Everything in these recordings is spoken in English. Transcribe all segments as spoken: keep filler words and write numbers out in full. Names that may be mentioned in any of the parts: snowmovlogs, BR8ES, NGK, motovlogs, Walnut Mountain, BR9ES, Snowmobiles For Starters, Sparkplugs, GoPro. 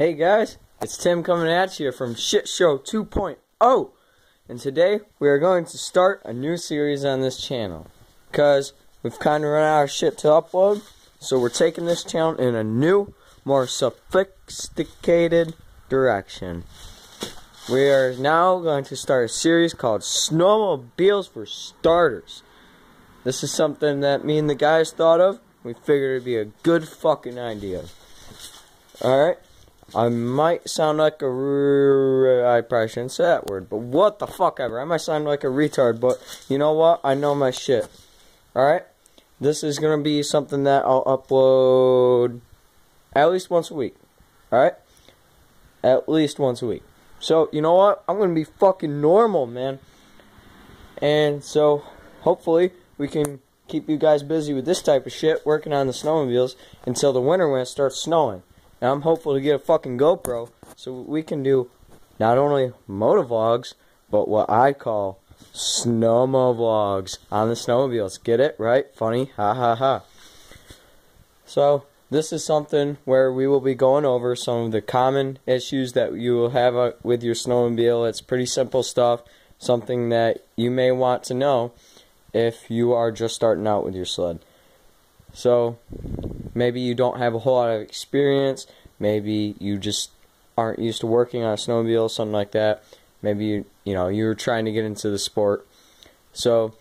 Hey guys, it's Tim coming at you from Shit Show two point oh, and today we are going to start a new series on this channel because we've kind of run out of shit to upload, so we're taking this channel in a new, more sophisticated direction. We are now going to start a series called Snowmobiles for Starters. This is something that me and the guys thought of. We figured it'd be a good fucking idea. Alright. I might sound like a... I probably shouldn't say that word, but what the fuck ever. I might sound like a retard, but you know what? I know my shit. Alright? This is going to be something that I'll upload at least once a week. Alright? At least once a week. So, you know what? I'm going to be fucking normal, man. And so, hopefully, we can keep you guys busy with this type of shit, working on the snowmobiles, until the winter when it starts snowing. Now I'm hopeful to get a fucking GoPro so we can do not only motovlogs, but what I call snowmovlogs on the snowmobiles. Get it? Right? Funny? Ha ha ha. So this is something where we will be going over some of the common issues that you will have uh, with your snowmobile. It's pretty simple stuff, something that you may want to know if you are just starting out with your sled. So maybe you don't have a whole lot of experience, maybe you just aren't used to working on a snowmobile, something like that. Maybe you, you know, you're trying to get into the sport. So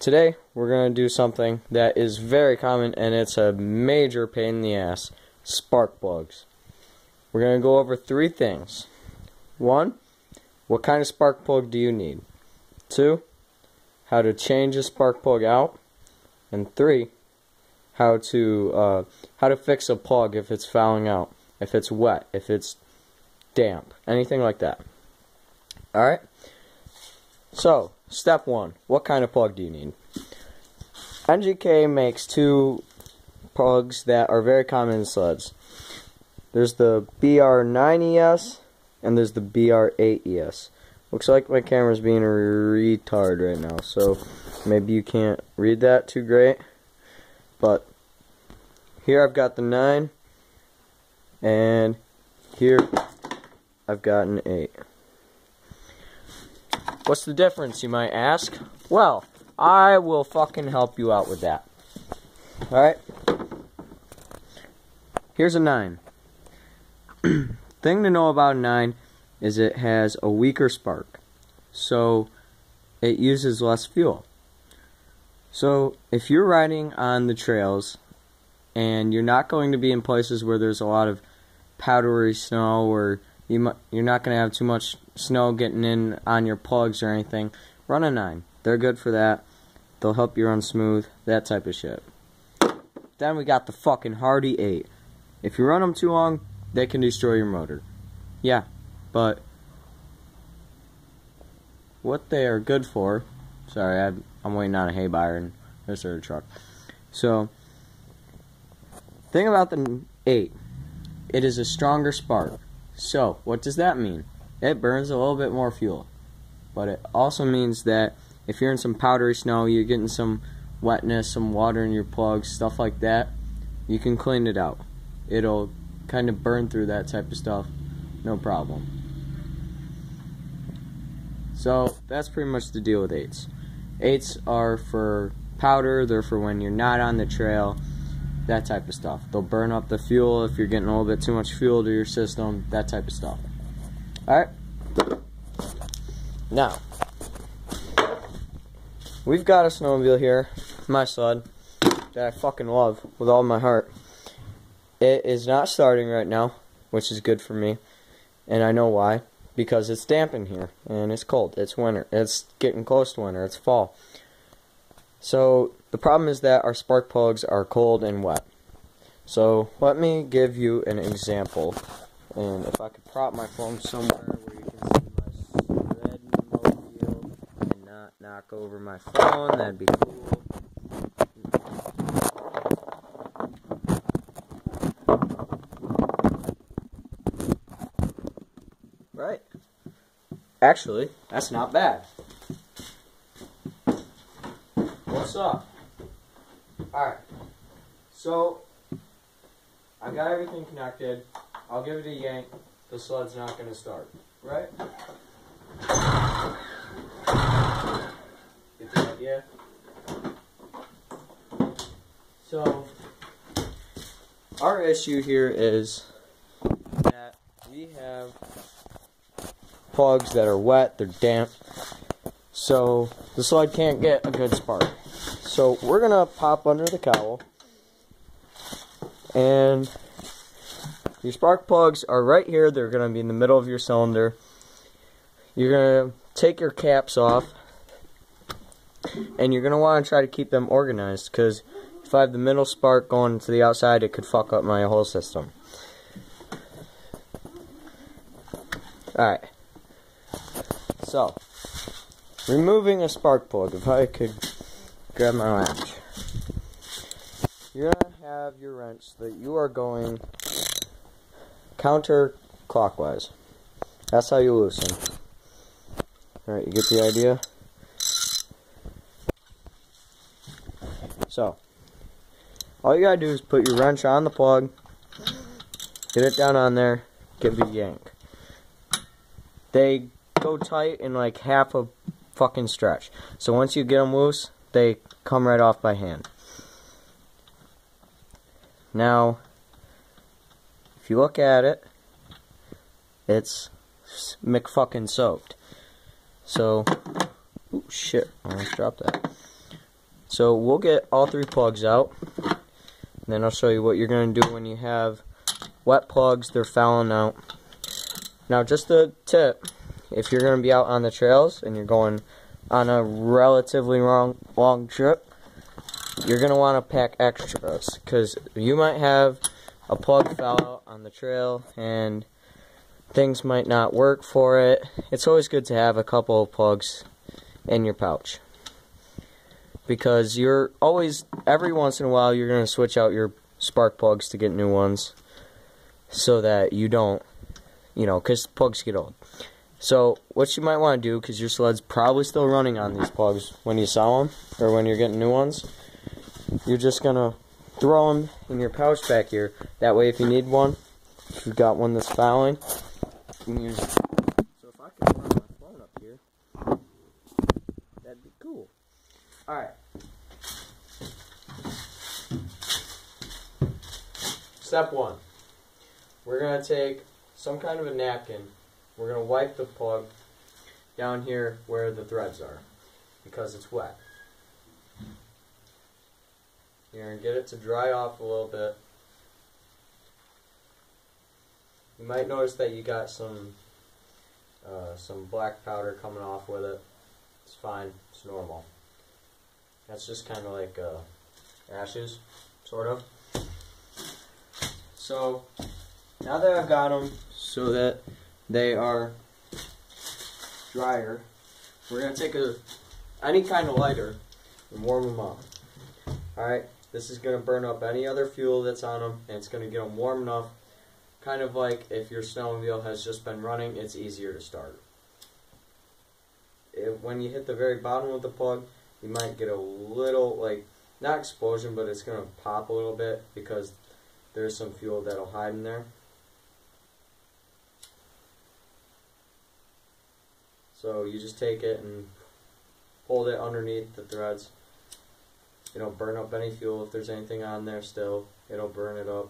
today we're going to do something that is very common and it's a major pain in the ass, spark plugs. We're going to go over three things. One, what kind of spark plug do you need? Two, how to change a spark plug out. And three, how to uh, how to fix a plug if it's fouling out, if it's wet, if it's damp, anything like that. Alright? So, step one, what kind of plug do you need? N G K makes two plugs that are very common in sleds. There's the B R nine E S and there's the B R eight E S. Looks like my camera's being a retard right now, so maybe you can't read that too great. But here I've got the nine, and here I've got an eight. What's the difference, you might ask? Well, I will fucking help you out with that. Alright? Here's a nine. Thing to know about a nine is it has a weaker spark, so it uses less fuel. So, if you're riding on the trails and you're not going to be in places where there's a lot of powdery snow or you mu you're not going to have too much snow getting in on your plugs or anything, run a nine. They're good for that. They'll help you run smooth, that type of shit. Then we got the fucking hardy eight. If you run them too long, they can destroy your motor. Yeah, but what they are good for... Sorry, I'm... I'm waiting on a hay buyer and this other truck. So, thing about the eight, it is a stronger spark. So, what does that mean? It burns a little bit more fuel. But it also means that if you're in some powdery snow, you're getting some wetness, some water in your plugs, stuff like that, you can clean it out. It'll kind of burn through that type of stuff, no problem. So, that's pretty much the deal with eights. eights are for powder, they're for when you're not on the trail, that type of stuff. They'll burn up the fuel if you're getting a little bit too much fuel to your system, that type of stuff. Alright? Now, we've got a snowmobile here, my sled, that I fucking love with all my heart. It is not starting right now, which is good for me, and I know why. Because it's damp in here, and it's cold, it's winter, it's getting close to winter, it's fall. So, the problem is that our spark plugs are cold and wet. So, let me give you an example. And if I could prop my phone somewhere where you can see my red mobile and not knock over my phone, that'd be cool. Right. Actually, that's not bad. What's up? Alright. So, I've got everything connected. I'll give it a yank, the sled's not going to start. Right? Get the idea? So, our issue here is that we have plugs that are wet, they're damp, so the sled can't get a good spark. So we're going to pop under the cowl, and your spark plugs are right here. They're going to be in the middle of your cylinder. You're going to take your caps off, and you're going to want to try to keep them organized, because if I have the middle spark going to the outside, it could fuck up my whole system. Alright, so removing a spark plug, if I could grab my wrench. You're going to have your wrench that you are going counterclockwise. That's how you loosen. Alright, you get the idea? So, all you gotta do is put your wrench on the plug, get it down on there, give it a yank. They go tight in like half a fucking stretch. So once you get them loose, they come right off by hand. Now, if you look at it, it's McFucking soaked. So, ooh, shit, I almost dropped that. So we'll get all three plugs out. And then I'll show you what you're going to do when you have wet plugs, they're fouling out. Now just a tip, if you're going to be out on the trails and you're going on a relatively long, long trip, you're going to want to pack extras, because you might have a plug foul out on the trail and things might not work for it. It's always good to have a couple of plugs in your pouch, because you're always, every once in a while, you're going to switch out your spark plugs to get new ones, so that you don't, you know, because plugs get old. So what you might want to do, because your sled's probably still running on these plugs when you sell them, or when you're getting new ones, you're just going to throw them in your pouch back here. That way if you need one, if you've got one that's fouling, you can use it. So if I could run my phone up here, that'd be cool. Alright, step one, we're going to take some kind of a napkin, we're going to wipe the plug down here where the threads are, because it's wet. You're going to get it to dry off a little bit. You might notice that you got some, uh, some black powder coming off with it. It's fine, it's normal. That's just kind of like uh, ashes, sort of. So, now that I've got them so that they are drier, we're going to take a any kind of lighter and warm them up. Alright, this is going to burn up any other fuel that's on them, and it's going to get them warm enough. Kind of like if your snowmobile has just been running, it's easier to start. It, when you hit the very bottom of the plug, you might get a little, like, not explosion, but it's going to pop a little bit because there's some fuel that'll hide in there. So you just take it and hold it underneath the threads. It'll burn up any fuel. If there's anything on there still, it'll burn it up.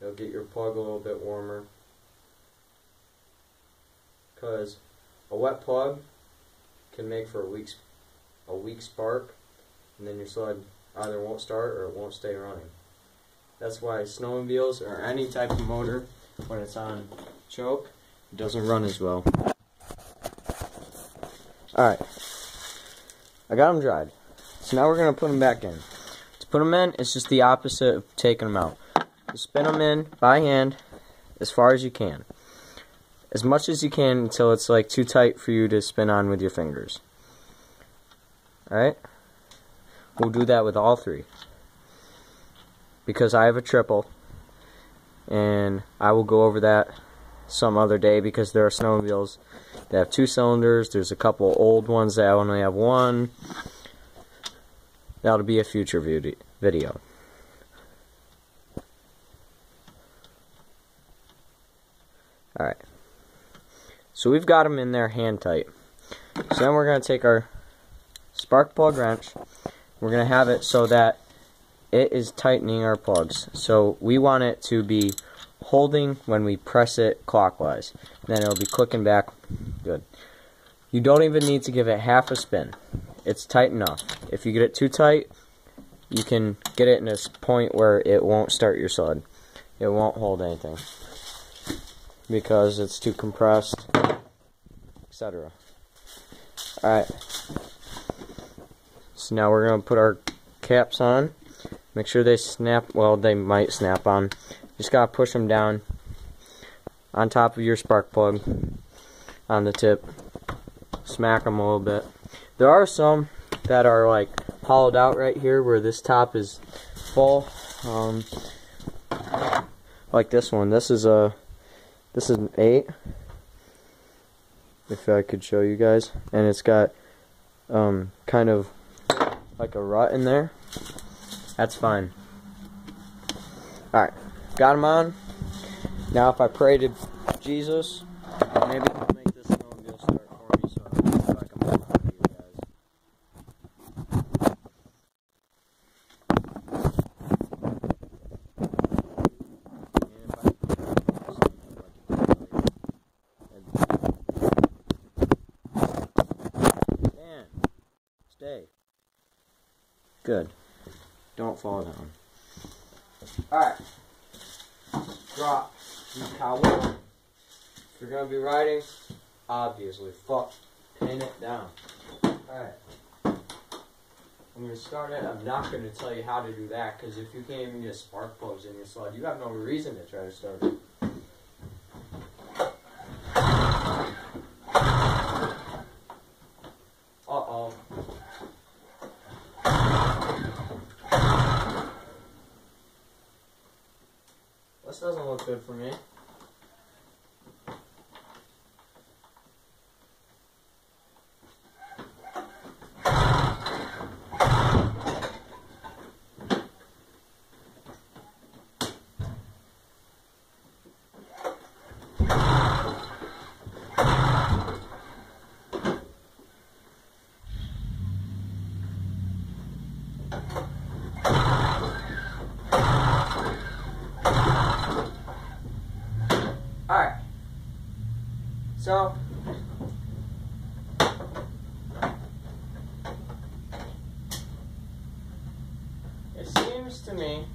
It'll get your plug a little bit warmer. Because a wet plug can make for a weak spark. a weak spark, and then your sled either won't start or it won't stay running. That's why snowmobiles or any type of motor, when it's on choke, it doesn't run as well. Alright, I got them dried. So now we're going to put them back in. To put them in, it's just the opposite of taking them out. You spin them in by hand as far as you can. As much as you can until it's like too tight for you to spin on with your fingers. Alright, we'll do that with all three, because I have a triple, and I will go over that some other day, because there are snowmobiles that have two cylinders. There's a couple old ones that only have one. That'll be a future video. Alright, so we've got them in there hand tight. So then we're going to take our spark plug wrench, we're going to have it so that it is tightening our plugs. So we want it to be holding when we press it clockwise. Then it'll be clicking back. Good. You don't even need to give it half a spin. It's tight enough. If you get it too tight, you can get it in a point where it won't start your sled. It won't hold anything because it's too compressed, et cetera. Alright. So now we're going to put our caps on. Make sure they snap. Well, they might snap on. Just gotta push them down on top of your spark plug on the tip. Smack them a little bit. There are some that are like hollowed out right here where this top is full. Um, like this one. This is a this is an eight. If I could show you guys, and it's got um, kind of like a rut in there. That's fine. Alright, got them on. Now if I pray to Jesus, maybe he'll make this snowmobile start for me so I can back them up for you guys. And stay. Good. Don't fall down. Alright. Drop the cowheel. If you're going to be riding, obviously, fuck, pin it down. Alright. I'm going to start it. I'm not going to tell you how to do that, because if you can't even get spark plugs in your sled, you have no reason to try to start it. Uh-oh. This doesn't look good for me. So, it seems to me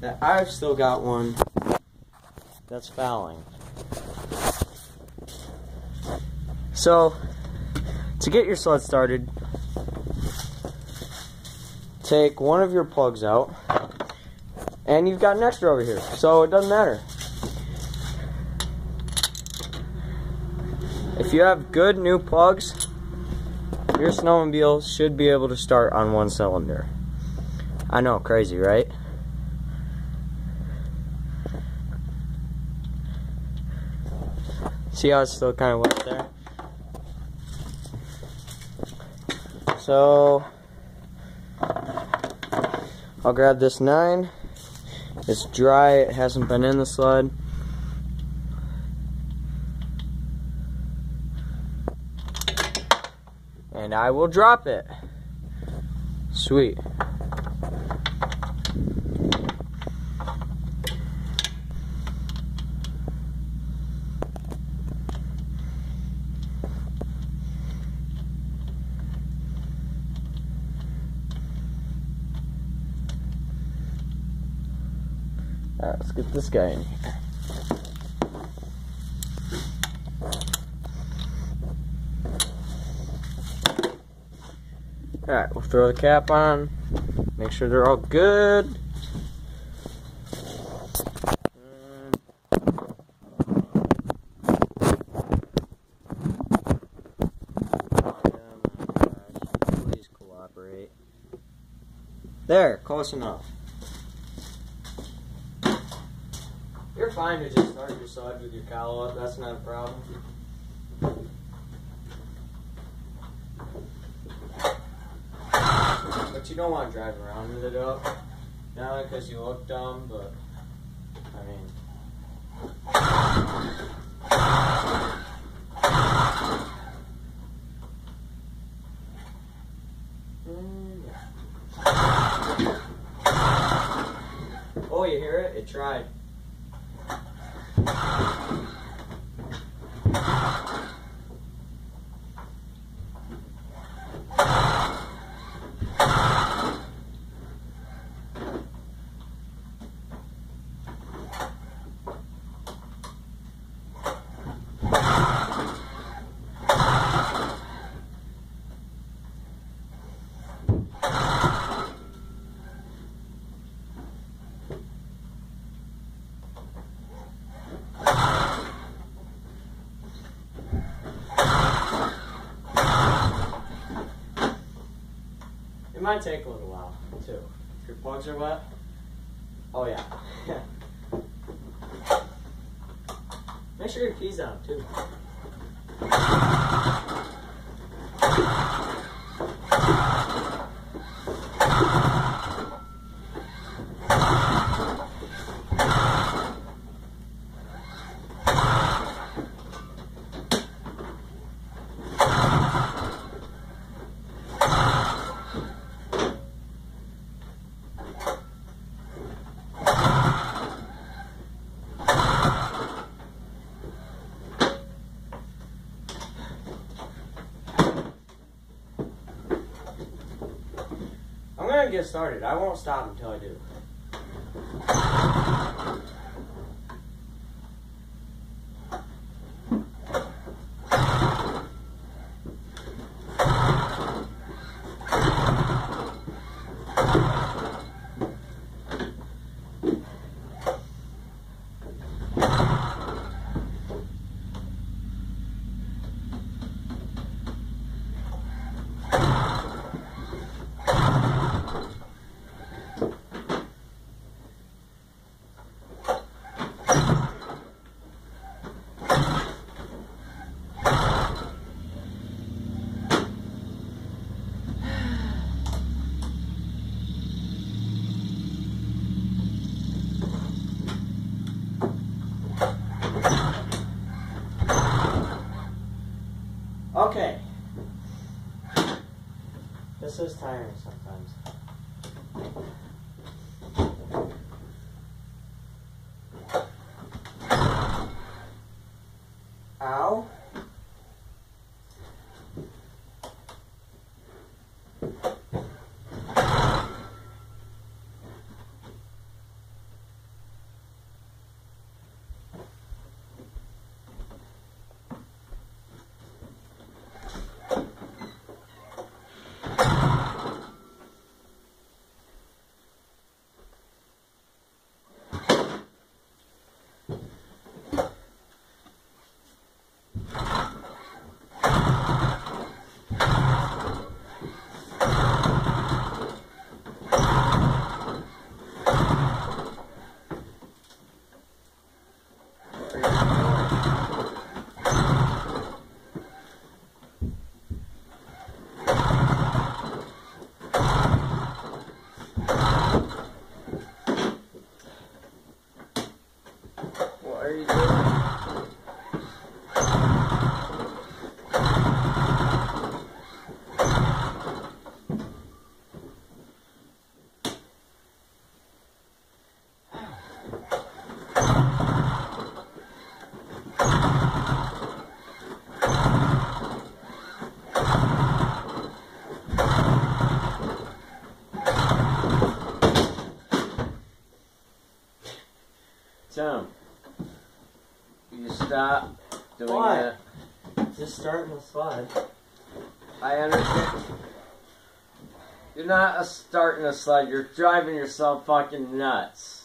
that I've still got one that's fouling. So, to get your sled started, take one of your plugs out, and you've got an extra over here, so it doesn't matter. If you have good new plugs, your snowmobile should be able to start on one cylinder. I know, crazy, right? See how it's still kind of wet there? So, I'll grab this nine. It's dry, it hasn't been in the sled. And I will drop it. Sweet. Alright, let's get this guy in here. Alright, we'll throw the cap on, make sure they're all good. Please cooperate. There, close enough. You're fine to just start your sled with your cowl up, that's not a problem. But you don't want to drive around with it up, not only because you look dumb, but, I mean, Oh, you hear it? It tried. It might take a little while, too. If your plugs are wet. Oh, yeah. Make sure your keys out, too. Get started. I won't stop until I do. Okay, this is tiring sometimes. Ow. Tom, you stop doing what? That. Just starting the slide. I understand. You're not a starting a slide. You're driving yourself fucking nuts.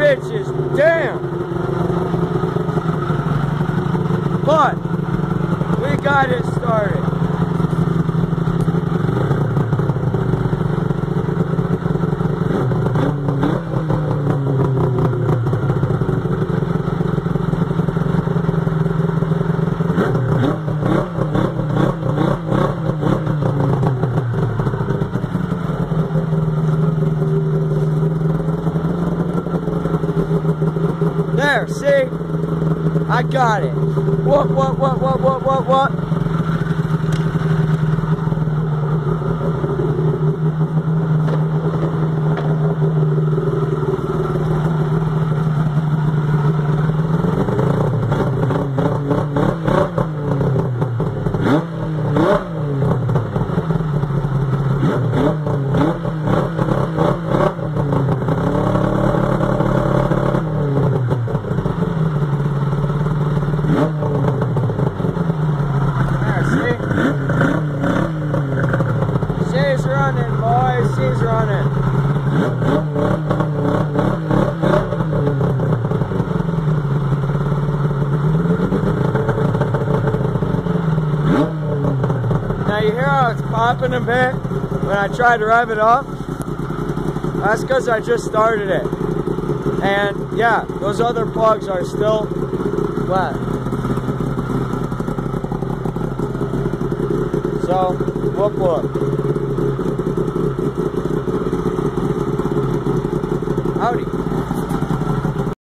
bitch is damn. But we got it started. There, see? I got it. What, what, what, what, what, what, what? Popping a bit when I tried to rev it up. That's because I just started it, and yeah, those other plugs are still wet. So whoop whoop. Howdy.